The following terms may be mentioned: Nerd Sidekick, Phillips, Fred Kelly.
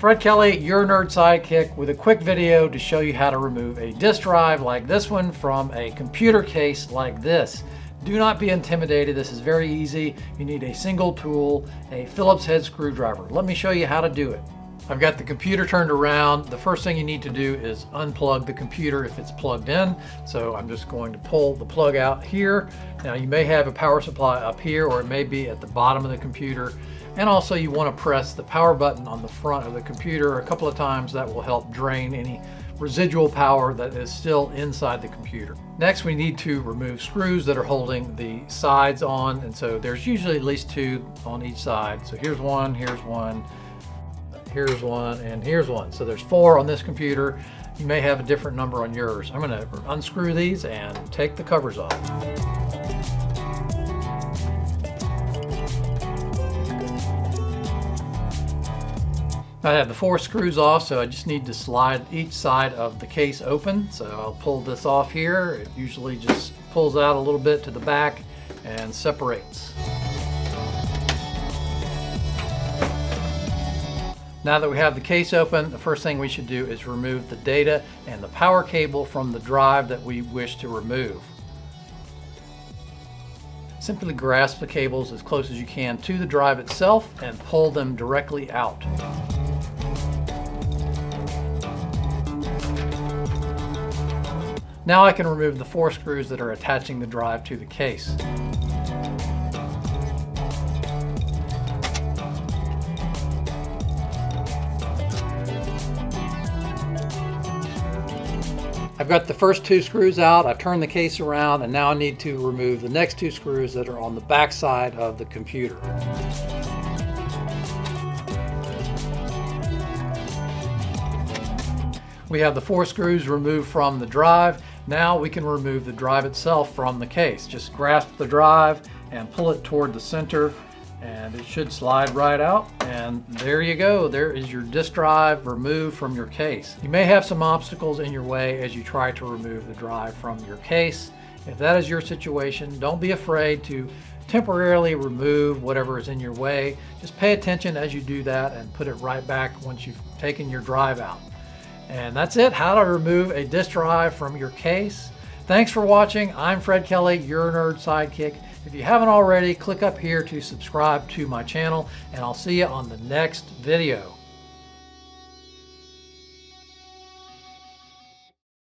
Fred Kelly, your Nerd Sidekick, with a quick video to show you how to remove a disk drive like this one from a computer case like this. Do not be intimidated. This is very easy. You need a single tool, a Phillips head screwdriver. Let me show you how to do it. I've got the computer turned around. The first thing you need to do is unplug the computer if it's plugged in. So I'm just going to pull the plug out here. Now you may have a power supply up here, or it may be at the bottom of the computer. And also you want to press the power button on the front of the computer a couple of times. That will help drain any residual power that is still inside the computer. Next, we need to remove screws that are holding the sides on. And so there's usually at least two on each side. So here's one, here's one, here's one, and here's one. So there's four on this computer. You may have a different number on yours. I'm going to unscrew these and take the covers off. I have the four screws off, so I just need to slide each side of the case open. So I'll pull this off here. It usually just pulls out a little bit to the back and separates. Now that we have the case open, the first thing we should do is remove the data and the power cable from the drive that we wish to remove. Simply grasp the cables as close as you can to the drive itself and pull them directly out. Now I can remove the four screws that are attaching the drive to the case. I've got the first two screws out, I've turned the case around, and now I need to remove the next two screws that are on the back side of the computer. We have the four screws removed from the drive. Now we can remove the drive itself from the case. Just grasp the drive and pull it toward the center, and it should slide right out. And there you go. There is your disk drive removed from your case. You may have some obstacles in your way as you try to remove the drive from your case. If that is your situation, don't be afraid to temporarily remove whatever is in your way. Just pay attention as you do that and put it right back once you've taken your drive out. And that's it, how to remove a disk drive from your case. Thanks for watching. I'm Fred Kelly, your Nerd Sidekick. If you haven't already, click up here to subscribe to my channel, and I'll see you on the next video.